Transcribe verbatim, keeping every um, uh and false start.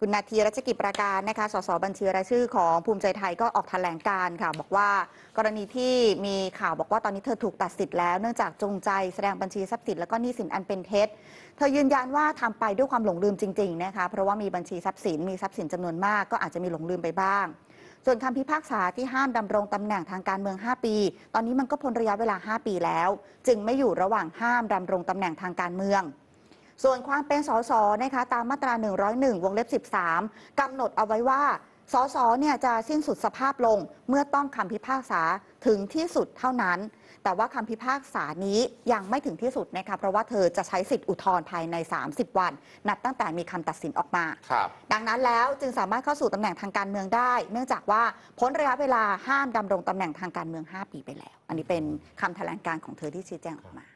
คุณนาทีรัชกิจประการนะคะสสบัญชีรายชื่อของภูมิใจไทยก็ออกแถลงการค่ะบอกว่ากรณีที่มีข่าวบอกว่าตอนนี้เธอถูกตัดสิทธิ์แล้วเนื่องจากจงใจแสดงบัญชีทรัพย์สินแล้วก็หนี้สินอันเป็นเท็จเธอยืนยันว่าทำไปด้วยความหลงลืมจริงๆนะคะเพราะว่ามีบัญชีทรัพย์สินมีทรัพย์สินจำนวนมากก็อาจจะมีหลงลืมไปบ้างส่วนคำพิพากษาที่ห้ามดำรงตำแหน่งทางการเมืองห้าปีตอนนี้มันก็พ้นระยะเวลาห้าปีแล้วจึงไม่อยู่ระหว่างห้ามดำรงตำแหน่งทางการเมืองส่วนความเป็นสสนะคะตามมาตราหนึ่งร้อยเอ็ดวงเล็บสิบสามกำหนดเอาไว้ว่าสสเนี่ยจะสิ้นสุดสภาพลงเมื่อต้องคำพิพากษาถึงที่สุดเท่านั้นแต่ว่าคำพิพากษานี้ยังไม่ถึงที่สุดนะคะเพราะว่าเธอจะใช้สิทธิ์อุทธรณ์ภายในสามสิบวันนับตั้งแต่มีคำตัดสินออกมาดังนั้นแล้วจึงสามารถเข้าสู่ตำแหน่งทางการเมืองได้เนื่องจากว่าพ้นระยะเวลาห้ามดำรงตำแหน่งทางการเมืองห้าปีไปแล้วอันนี้เป็นคำแถลงการของเธอที่ชี้แจงออกมา